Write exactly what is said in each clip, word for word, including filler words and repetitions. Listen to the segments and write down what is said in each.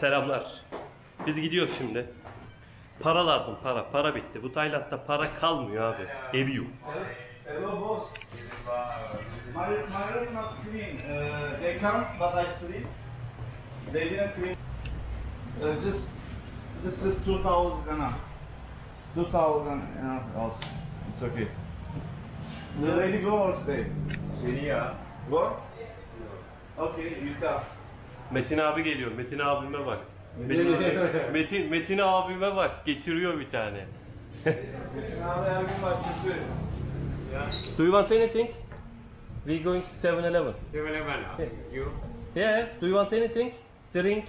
Selamlar. Biz gidiyoruz şimdi. Para lazım, para. Para bitti. Bu Tayland'da para kalmıyor abi. Evi yok. Hello boss. My room not clean. They come but I sleep. They didn't clean. Just just two towels is enough. Two towels and enough also. It's okay. The lady go or stay? Geliyor. Go? Okay, you tell. Metin abi geliyor. Metin abime bak. Metin, Metin, Metin abime bak. Getiriyor bir tane. Metin abi her gün başkası. Yeah. Do you want anything? We going to seven eleven. seven eleven. You? Yeah. Do you want anything? Drink,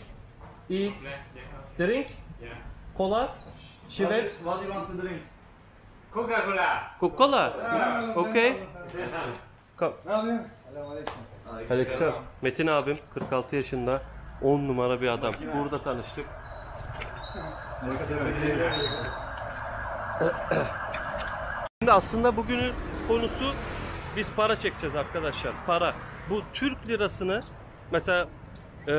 eat, drink, cola. She what, what do you want to drink? Coca-Cola. Coca-Cola. Okay. Come. Aleykümselam. Metin abim kırk altı yaşında, on numara bir adam. Burada tanıştık. Şimdi aslında bugünün konusu biz para çekeceğiz arkadaşlar. Para. Bu Türk lirasını mesela e,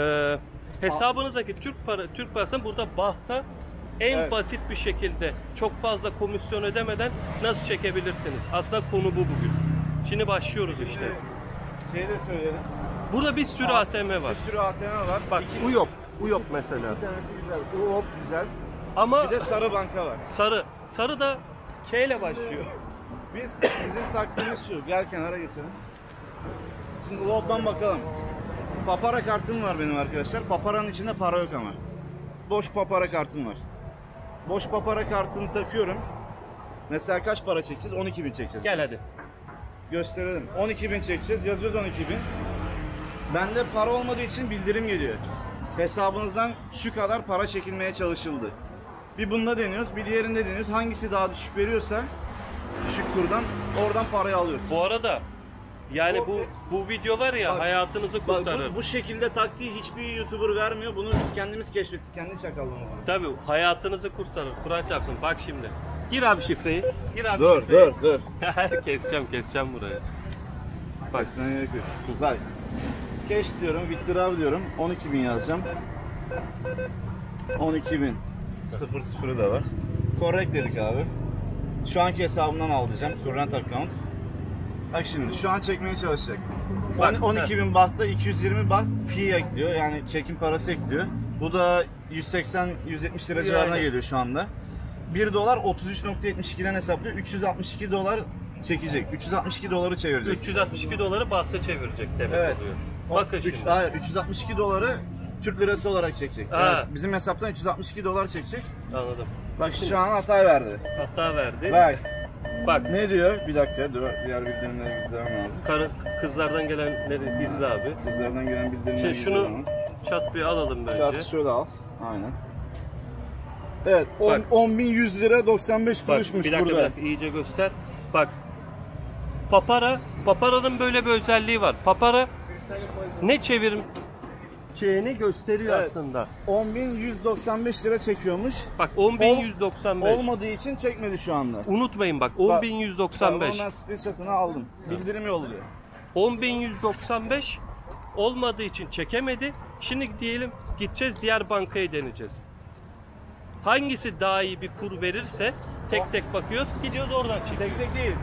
hesabınızdaki Türk para Türk parasını burada bahta en evet. basit bir şekilde çok fazla komisyon ödemeden nasıl çekebilirsiniz? Aslında konu bu bugün. Şimdi başlıyoruz işte. Şey de söyleyelim. Burada bir sürü Aa, A T M var. Bir sürü A T M var. Bak bu yok. Bu yok mesela. Bir tanesi güzel. Bu hop güzel. Ama bir de sarı banka var. Sarı. Sarı da şeyle başlıyor. Biz bizim taktiğimiz şu. Gel kenara geçelim. Şimdi hop'tan bakalım. Papara kartım var benim arkadaşlar. Papara'nın içinde para yok ama. Boş papara kartım var. Boş papara kartını takıyorum. Mesela kaç para çekeceğiz? on iki bin çekeceğiz. Gel hadi. Gösterelim. on iki bin çekeceğiz. Yazıyoruz on iki bin. Bende para olmadığı için bildirim geliyor. Hesabınızdan şu kadar para çekilmeye çalışıldı. Bir bunda deniyoruz, bir diğerinde deniyoruz. Hangisi daha düşük veriyorsa düşük kurdan oradan parayı alıyoruz. Bu arada yani bu bu, bu video var ya bak, hayatınızı kurtarır. Bu, bu şekilde taktiği hiçbir YouTuber vermiyor. Bunu biz kendimiz keşfettik. Kendi çakallığımız var. Tabii hayatınızı kurtarır. Kur'an çarpsın. Bak şimdi. Gir abi şifreyi. Gir abi dur, şifreyi. Dur, dur, dur. keseceğim, keseceğim burayı. Bak. Bak. Keş diyorum, withdraw diyorum. on iki bin yazacağım. on iki bin. Sıfır sıfırı da var. Correct dedik abi. Şu anki hesabımdan alacağım. Current account. Bak şimdi, şu an çekmeye çalışacak. on iki bin bahtta iki yüz yirmi baht fee ekliyor. Yani çekim parası ekliyor. Bu da yüz seksen yüz yetmiş lira civarına geliyor şu anda. bir dolar otuz üç nokta yetmiş iki'den hesaplıyor. üç yüz altmış iki dolar çekecek. üç yüz altmış iki doları çevirecek. üç yüz altmış iki doları bahta çevirecek demek evet. oluyor. Bakın üç, şimdi. Hayır, üç yüz altmış iki doları Türk lirası olarak çekecek. Yani bizim hesaptan üç yüz altmış iki dolar çekecek. Anladım. Bak şimdi. Şu an hata verdi. Hata verdi. Bak. Bak. Ne diyor? Bir dakika dur. Diğer bildirimleri izlemem lazım. Karı, kızlardan gelenleri izle abi. Kızlardan gelen bildirimleri izle. Şunu çat bir alalım bence. Çat şöyle al. Aynen. Evet, on bin yüz lira doksan beş kuruşmuş burada. Bir dakika, bir dakika, iyice göster. Bak, Papara, Papara'nın böyle bir özelliği var. Papara ne çevireceğini gösteriyor evet. aslında. on bin yüz doksan beş lira çekiyormuş. Bak, on bin yüz doksan beş. Olmadığı için çekmedi şu anda. Unutmayın bak, on bin yüz doksan beş. Ben ondan screenshot'ını aldım. Bildirim yolluyor. on bin yüz doksan beş olmadığı için çekemedi. Şimdi diyelim gideceğiz diğer bankaya deneyeceğiz. Hangisi daha iyi bir kur verirse tek tek bakıyoruz, gidiyoruz oradan çekiyoruz. Tek tek değil.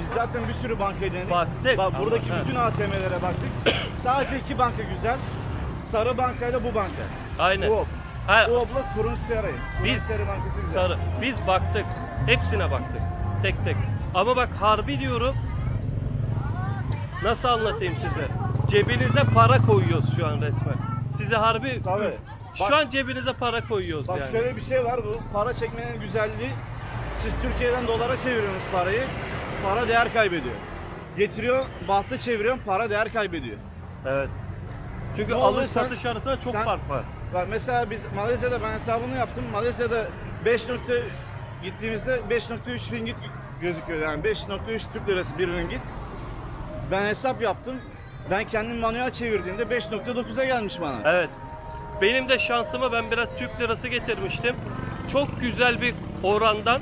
Biz zaten bir sürü bankaya denedik. Baktık. Bak, buradaki anladım. Bütün A T M'lere baktık. Sadece iki banka güzel. Sarı bankayla bu banka. Aynen. Uop. Uop'la kurun sarı. Biz bankası güzel. Sarı. Biz baktık. Hepsine baktık. Tek tek. Ama bak harbi diyorum. Nasıl anlatayım size? Cebinize para koyuyoruz şu an resmen. Size harbi... Tabii. Bak, şu an cebinize para koyuyoruz bak yani. Bak şöyle bir şey var bu. Para çekmenin güzelliği. Siz Türkiye'den dolara çeviriyorsunuz parayı. Para değer kaybediyor. Getiriyor, bahta çeviriyorsun, para değer kaybediyor. Evet. Çünkü ne alış sen, satış arasında çok sen, fark var. Bak mesela biz Malezya'da ben hesabını yaptım. Malezya'da beş nokta gittiğimizde beş nokta üç ringgit gözüküyor. Yani beş nokta üç Türk lirası bir ringgit. Ben hesap yaptım. Ben kendim manuel çevirdiğimde beş nokta dokuz'a gelmiş bana. Evet. Benim de şansıma ben biraz Türk lirası getirmiştim. Çok güzel bir orandan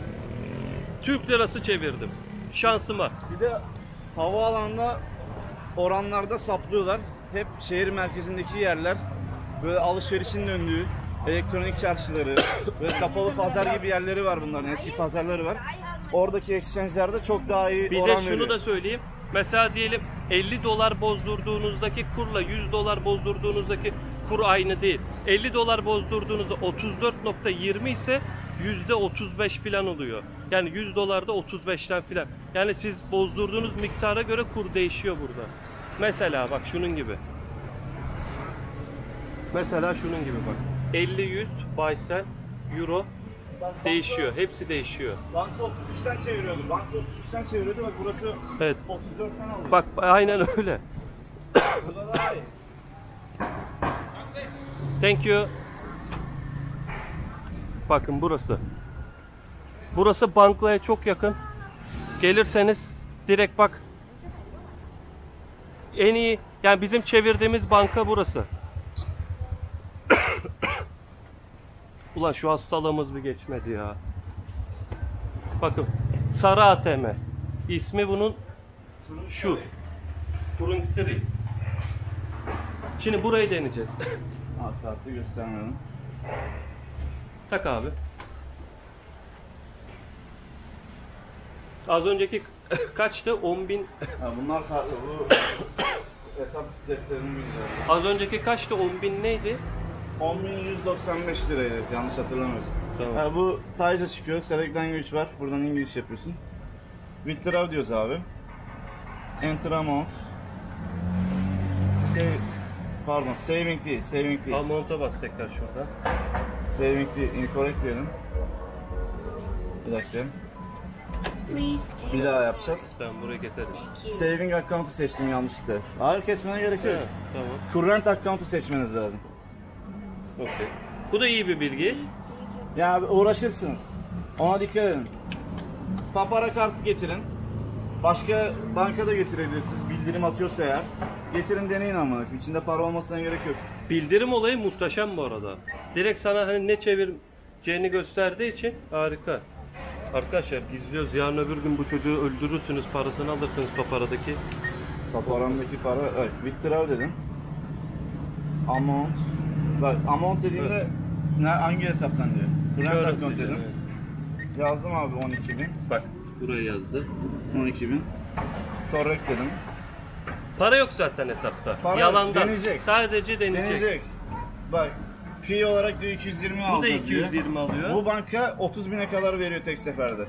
Türk lirası çevirdim. Şansıma. Bir de havaalanında oranlarda saplıyorlar. Hep şehir merkezindeki yerler böyle alışverişin döndüğü elektronik çarşıları, böyle kapalı pazar gibi yerleri var bunların, eski pazarları var. Oradaki exchange'lerde çok daha iyi bir oran veriyor. Bir de şunu da söyleyeyim. Mesela diyelim elli dolar bozdurduğunuzdaki kurla yüz dolar bozdurduğunuzdaki kur aynı değil. elli dolar bozdurduğunuzda otuz dört nokta yirmi ise yüzde otuz beş filan oluyor. Yani yüz dolarda otuz beşten filan. Yani siz bozdurduğunuz miktara göre kur değişiyor burada. Mesela bak şunun gibi. Mesela şunun gibi bak. elli yüz baysen euro değişiyor. Hepsi değişiyor. Banka otuz üçten çeviriyordu. Banka otuz üçten çeviriyordu. Bak burası evet. otuz dörtten alıyor. Bak aynen öyle. Thank you. Bakın burası. Burası Bangla'ya çok yakın. Gelirseniz direkt bak. En iyi yani bizim çevirdiğimiz banka burası. Ulan şu hastalığımız bir geçmedi ya. Bakın sarı A T M. İsmi bunun şu. Turuncu seri. Şimdi burayı deneyeceğiz. Alt tarafı göstermeyelim. Tak abi. Az önceki kaçtı? on bin. Ha, bunlar bu hesap defterinin üzerinde. Az önceki kaçtı? on bin neydi? on bin yüz doksan beş liraydı yanlış hatırlamıyorsam. Tamam. Ha, bu Tayca çıkıyor. Select Language var. Buradan İngiliz yapıyorsun. Withdraw diyoruz abi. Enter amount. Save. Pardon, saving değil, saving değil. Amount'a bas tekrar şurada. Saving değil, incorrect diyelim. Bir dakika. Bir daha yapacağız. Tamam, burayı keseriz. Saving account'u seçtim yanlışlıkla. Hayır, kesmene gerek yok. Evet, tamam. Current account'u seçmeniz lazım. Okay. Bu da iyi bir bilgi. Ya uğraşırsınız. Ona dikkat edin. Papara kartı getirin. Başka bankada getirebilirsiniz. Bildirim atıyorsa eğer. Getirin deneyin ama. İçinde para olmasına gerek yok. Bildirim olayı muhteşem bu arada. Direkt sana hani ne çevireceğini gösterdiği için harika. Arkadaşlar izliyoruz. Yarın öbür gün bu çocuğu öldürürsünüz. Parasını alırsınız Papara'daki. Papara'daki para. Evet. Withdraw dedim. Amount. Bak amount dediğimde evet. Ne, hangi hesaptan diyor? Current account dedim. Evet. Yazdım abi on iki bin. Bak buraya yazdı. on iki bin. Correct dedim. Para yok zaten hesapta. Para yalandan. Deneyecek. Sadece deneyecek. deneyecek. Bak fee olarak diyor iki yüz yirmi alıyor. Bu da iki yüz yirmi diyor. Alıyor. Bu banka otuz bine kadar veriyor tek seferde.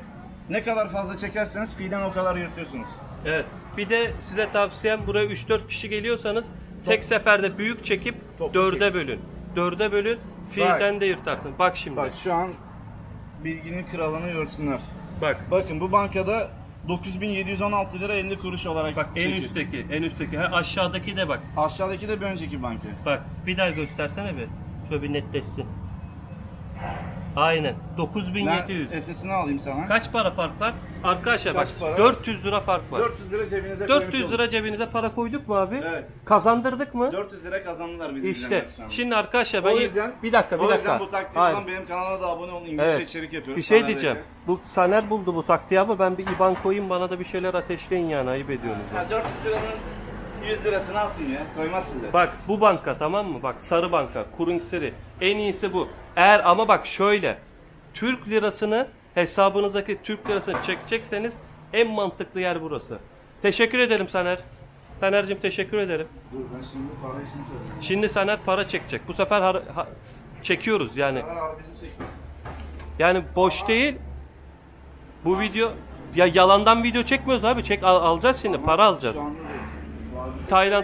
Ne kadar fazla çekerseniz fee'den o kadar yırtıyorsunuz. Evet. Bir de size tavsiyem buraya üç dört kişi geliyorsanız tek seferde büyük çekip dörde bölün. Dörde bölün, fiilden de yırtarsın. Bak şimdi. Bak şu an bilginin kralını görsünler. Bak. Bakın bu bankada dokuz bin yedi yüz on altı lira elli kuruş olarak. Bak en üstteki, en üstteki. Ha, aşağıdaki de bak. Aşağıdaki de bir önceki banka. Bak bir daha göstersene bir. Şöyle bir netleşsin. Aynen. dokuz bin yedi yüz. Esesini alayım sana. Kaç para fark var? Arkadaşlar kaç bak para? dört yüz lira fark var. dört yüz lira cebinize dört yüz lira cebinize para koyduk mu abi? Evet. Kazandırdık mı? dört yüz lira kazandılar bizim. İşte. Şimdi arkadaşlar ben yüzden, bir dakika bir o dakika. O yüzden bu taktikten benim kanala da abone olun. İngilizce evet. içerik yapıyorum. Bir şey Saner'deki. Diyeceğim. Bu Saner buldu bu taktiği ama ben bir IBAN koyayım bana da bir şeyler ateşleyin yani ayıp ediyorsunuz. Ya dört yüz liranın yüz lirasını atın ya. Koymazsınız. Bak bu banka tamam mı? Bak sarı banka, Kurungseri. En iyisi bu. Eğer ama bak şöyle. Türk lirasını hesabınızdaki Türk lirasını çekecekseniz en mantıklı yer burası. Teşekkür ederim Saner. Saner'cim teşekkür ederim. Dur ben şimdi para işini söyleyeyim. Şimdi Saner para çekecek. Bu sefer har çekiyoruz yani. Yani boş ama değil. Bu video ya yalandan video çekmiyoruz abi. Çek al alacağız şimdi ama para alacağız. Şu anda değil. Tayland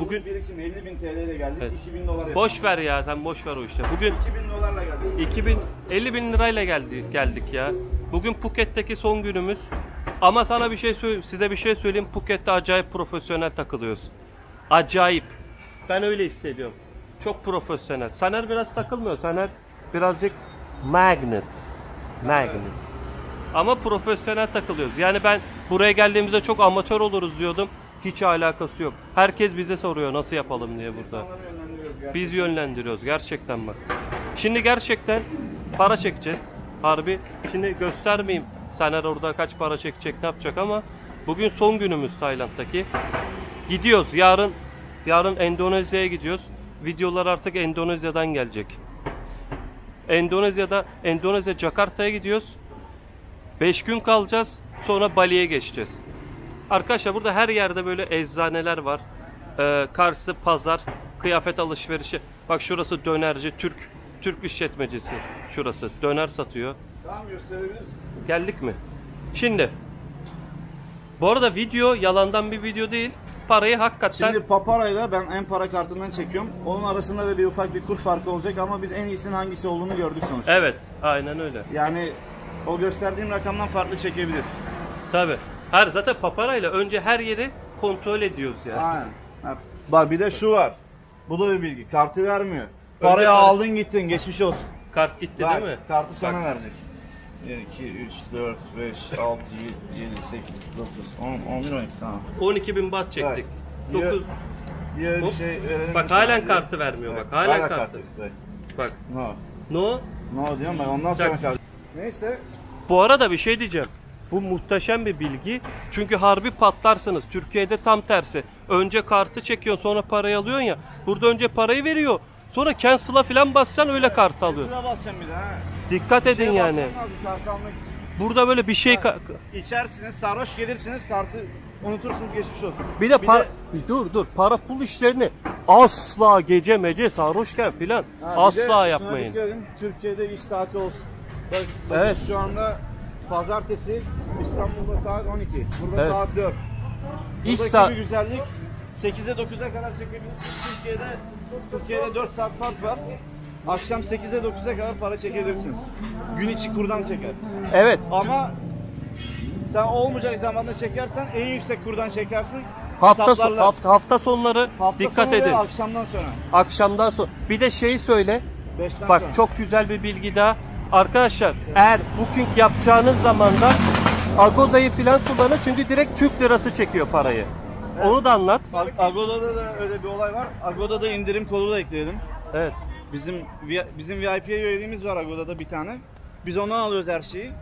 bugün birikim elli bin T L ile geldik. Evet. iki bin dolar. Boş ver ya sen boş ver o işte. Bugün iki bin dolarla geldik. iki bin elli bin lirayla geldik geldik ya. Bugün Phuket'teki son günümüz. Ama sana bir şey söyleyeyim, size bir şey söyleyeyim. Phuket'te acayip profesyonel takılıyoruz. Acayip. Ben öyle hissediyorum. Çok profesyonel. Saner biraz takılmıyor. Saner birazcık magnet. Magnet. Evet. Ama profesyonel takılıyoruz. Yani ben buraya geldiğimizde çok amatör oluruz diyordum. Hiç alakası yok. Herkes bize soruyor nasıl yapalım diye burada. Biz yönlendiriyoruz gerçekten bak. Şimdi gerçekten para çekeceğiz. Harbi. Şimdi göstermeyeyim Saner orada kaç para çekecek ne yapacak ama bugün son günümüz Tayland'daki. Gidiyoruz yarın yarın Endonezya'ya gidiyoruz. videolar artık Endonezya'dan gelecek. Endonezya'da Endonezya Jakarta'ya gidiyoruz. beş gün kalacağız. Sonra Bali'ye geçeceğiz. Arkadaşlar burada her yerde böyle eczaneler var. Ee, karşı pazar, kıyafet alışverişi. Bak şurası dönerci, Türk Türk işletmecisi. Şurası döner satıyor. Tamam, gösterebilirsin. Geldik mi? Şimdi bu arada video yalandan bir video değil. Parayı hakikaten... Şimdi Papara'yla ben Em Para kartından çekiyorum. Onun arasında da bir ufak bir kur farkı olacak ama biz en iyisinin hangisi olduğunu gördük sonuçta. Evet, aynen öyle. Yani o gösterdiğim rakamdan farklı çekebilir. Tabii. Her zaten Papara'yla önce her yeri kontrol ediyoruz yani. Aynen. Bak bir de şu var. Bu da bir bilgi. Kartı vermiyor. Parayı önce aldın para... gittin, geçmiş olsun. Kart gitti bak, değil mi? Kartı sana Kart. verecek. bir, iki, üç, dört, beş, altı, yedi, sekiz, dokuz, on, on bir, on iki tamam. on iki bin baht çektik. Evet. dokuz Diğer, diğer şey, bak halen kartı vermiyor evet. bak. Halen, halen kartı. kartı. Bak. No. No. No diyorum bak ondan sonra Çak. kartı. Neyse. Bu arada bir şey diyeceğim. Bu muhteşem bir bilgi. Çünkü harbi patlarsınız. Türkiye'de tam tersi. Önce kartı çekiyorsun sonra parayı alıyorsun ya. Burada önce parayı veriyor. Sonra cancel'a falan basacaksın öyle kart alıyorsun. Cancel'a basacaksın bir de ha. Dikkat bir edin şey yani. Burada böyle bir şey... Ha, içersiniz, sarhoş gelirsiniz, kartı unutursunuz, geçmiş olsun. Bir de, bir de... dur dur para pul işlerini asla gece mece sarhoşken filan asla yapmayın. Edin, Türkiye'de iş saati olsun. Bak, evet. Şu anda pazartesi İstanbul'da saat on iki. Burada evet. saat dört. İş saat... güzellik sekize dokuza kadar çekebilirsiniz. Türkiye'de, Türkiye'de dört saat fark var. Akşam sekize dokuza kadar para çekebilirsiniz. Gün içi kurdan çeker. Evet. Ama sen olmayacak zamanda çekersen en yüksek kurdan çekersin. Hafta son, hafta, hafta sonları hafta dikkat sonu edin. Akşamdan sonra. Akşamdan sonra. Bir de şeyi söyle. Beşten Bak sonra. çok güzel bir bilgi daha. Arkadaşlar evet. eğer booking yapacağınız zamanda Agoda'yı falan kullanın çünkü direkt Türk lirası çekiyor parayı. Evet. Onu da anlat. Bak Agoda'da da öyle bir olay var. Agoda'da indirim kodu da ekleyelim. Evet. Bizim bizim V I P'ye üyeliğimiz var Agoda'da bir tane. Biz ondan alıyoruz her şeyi.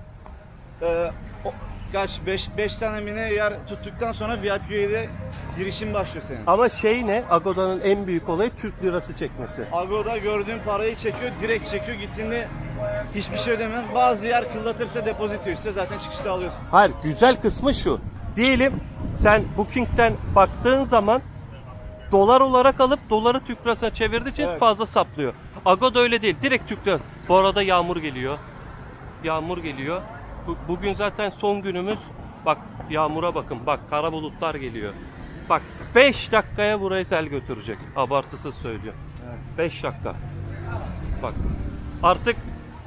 Ee, o, kaç beş tane mine yer tuttuktan sonra V I P üyeliğe girişim başlıyor senin. Ama şey ne? Agoda'nın en büyük olayı Türk lirası çekmesi. Agoda gördüğün parayı çekiyor, direkt çekiyor. Gittiğinde hiçbir şey ödemem. Bazı yer kıllatırsa depozito işte zaten çıkışta alıyorsun. Hayır, güzel kısmı şu. Diyelim sen Booking'ten baktığın zaman dolar olarak alıp doları Türk lirasına çevirdiği için evet. fazla saplıyor. Agoda öyle değil. Direkt Türk lirası. Bu arada yağmur geliyor. Yağmur geliyor. Bu, bugün zaten son günümüz. Bak yağmura bakın. Bak kara bulutlar geliyor. Bak beş dakikaya burayı sel götürecek. Abartısız söylüyorum. Evet. beş dakika. Bak artık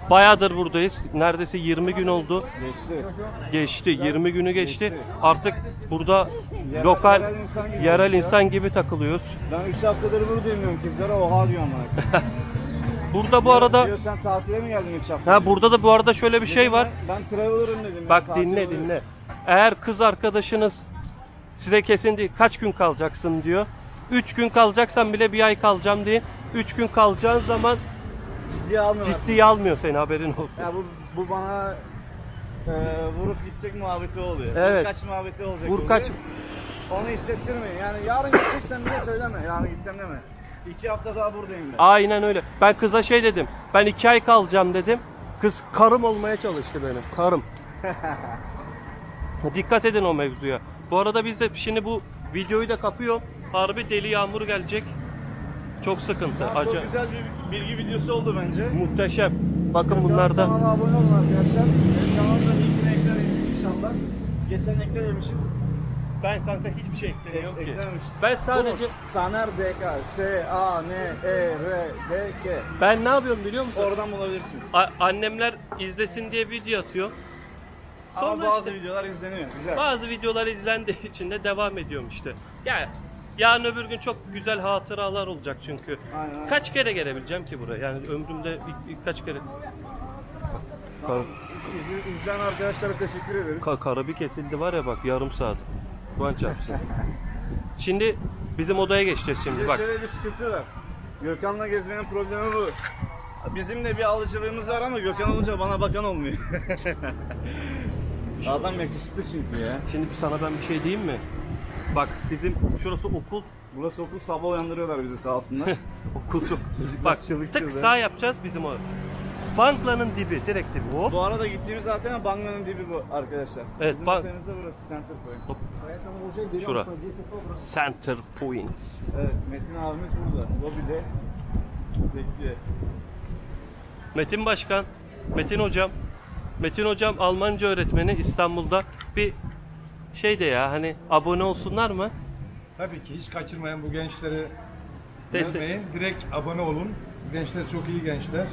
bayağıdır buradayız. Neredeyse yirmi gün oldu. Geçti. Geçti. yirmi günü geçti. geçti. Artık burada yerel, lokal yerel insan gibi, yerel insan gibi takılıyoruz. Ben üç haftadır bunu demiyorum kızlara. Oha diyorum artık. Burada bu arada... Diyor, sen tatile mi geldin üç haftadır? Ha, burada da bu arada şöyle bir dedim şey var. Ben, ben traveler'ım dedim. Bak ya, dinle olurum. dinle. Eğer kız arkadaşınız size kesin değil kaç gün kalacaksın diyor. üç gün kalacaksan bile bir ay kalacağım diye. üç gün kalacağın zaman... Ciddiye almıyor. Ciddiye almıyor seni, haberin olsun. Ya bu, bu bana e, vurup gidecek muhabbeti oluyor. Evet. Vurkaç muhabbeti olacak. Vurkaç. Onu hissettirmeyin. Yani yarın gideceksen bile söyleme. Yarın gideceğim deme. İki hafta daha buradayım ben. Aynen öyle. Ben kıza şey dedim. Ben iki ay kalacağım dedim. Kız karım olmaya çalıştı benim. Karım. Dikkat edin o mevzuya. Bu arada biz de şimdi bu videoyu da kapıyorum. Harbi deli yağmur gelecek. Çok sıkıntı. Ya, çok güzel bir bilgi videosu oldu bence. Muhteşem. Bakın ya, bunlarda. Kanala abone olun arkadaşlar. Ben kanalda linkini eklerim inşallah. Geçen eklememişim. Ben kanka hiçbir şey eklemiyorum e, ki. Ben sadece... Saner D K, S A N E R D K. Ben ne yapıyorum biliyor musun? Oradan bulabilirsiniz. A annemler izlesin diye video atıyor. Sonra Ama bazı işte, videolar izleniyor. Güzel. Bazı videolar izlendiği için de devam ediyorum işte. Yani... Yarın öbür gün çok güzel hatıralar olacak çünkü. Aynen. Kaç kere gelebileceğim ki buraya? Yani ömrümde birkaç kere... Kar... İzleyen arkadaşlara teşekkür ederiz. Ka karı bir kesildi var ya bak yarım saat. Kuan çarpsın. Şimdi bizim odaya geçeceğiz şimdi bak. Şöyle bir sıkıntı var. Gökhan'la gezmenin problemi bu. Bizim de bir alıcılığımız var ama Gökhan olunca bana bakan olmuyor. Adam yakışıklı çünkü ya. Şimdi sana ben bir şey diyeyim mi? Bak bizim şurası okul. Burası okul, sabah uyandırıyorlar bizi sağ olsunlar. Okul çok. Bak tık sağ yapacağız bizim o. Bangla'nın dibi, direkt dibi. Hop. Bu arada gittiğimiz zaten Bangla'nın dibi bu arkadaşlar. Evet. Bizim bang... otelimizde burası Center Point. Şura. Center Points. Evet, Metin abimiz burada. Lobide bekliyor. Metin Başkan, Metin Hocam. Metin Hocam Almanca öğretmeni İstanbul'da. Bir şey de ya hani abone olsunlar mı? Tabii ki hiç kaçırmayın bu gençleri. Destekleyin. Direkt abone olun. Gençler çok iyi gençler.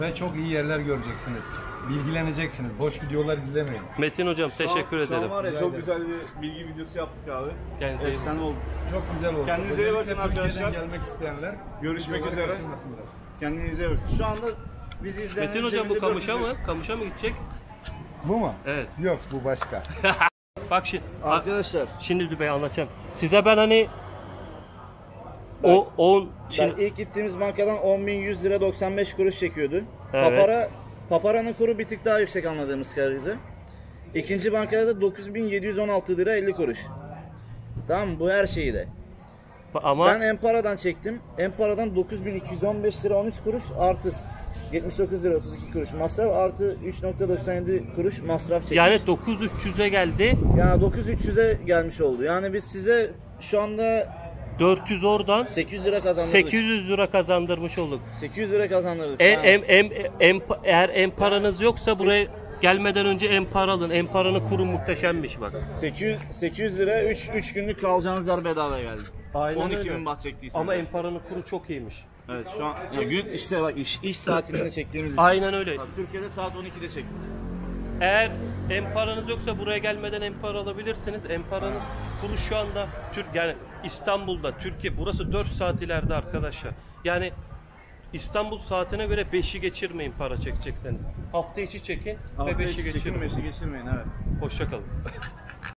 Ve çok iyi yerler göreceksiniz. Bilgileneceksiniz. Boş videolar izlemeyin. Metin Hocam teşekkür ederim. Şu an var ya çok güzel bir bilgi videosu yaptık abi. Efsane oldu. Çok güzel oldu. Kendinize iyi bakın arkadaşlar. Gelmek isteyenler görüşmek üzere. Kendinize iyi bakın. Şu anda bizi izleyen Metin Hocam bu kamışa mı? Kamışa mı gidecek? Bu mu? Evet. Yok bu başka. Bak şimdi arkadaşlar. Şimdi Dübey'i anlatacağım. Size ben hani ben, o on şimdi... ilk gittiğimiz bankadan on bin yüz lira doksan beş kuruş çekiyordu. Evet. Papara Papara'nın kuru bir tık daha yüksek anladığımız kadarıydı. İkinci bankada da dokuz bin yedi yüz on altı lira elli kuruş. Tamam bu her şeyi de. Ama ben Em Para'dan çektim. Em Para'dan dokuz bin iki yüz on beş lira on üç kuruş artı yetmiş dokuz lira otuz iki kuruş masraf artı üç nokta doksan yedi kuruş masraf çekmiş. Yani dokuz bin üç yüze geldi. Yani dokuz bin üç yüze gelmiş oldu. Yani biz size şu anda dört yüz oradan sekiz yüz lira kazandırdık. sekiz yüz lira kazandırmış olduk. sekiz yüz lira kazandırdık. E, em, em, em, eğer Em Paranız yoksa buraya gelmeden önce Em Para alın. Em Paranın kuru muhteşemmiş bak. sekiz yüz lira üç günlük kalacağınız yer bedava geldi. Aynen on iki bin baht çektiyseniz. Ama Em Paranın kuru çok iyiymiş. Evet şu an ya gün işte bak iş, iş saatinde çektiğimiz için. Aynen öyle. Türkiye'de saat on ikide çektik. Eğer Em Paranız yoksa buraya gelmeden Em Para alabilirsiniz. Em Paranın kuru şu anda Türk yani İstanbul'da, Türkiye burası dört saat ileride arkadaşlar. Yani İstanbul saatine göre beşi geçirmeyin para çekecekseniz. Hafta içi çekin hafta ve beşi geçirmeyin. Beşi geçirmeyin evet. Hoşça kalın.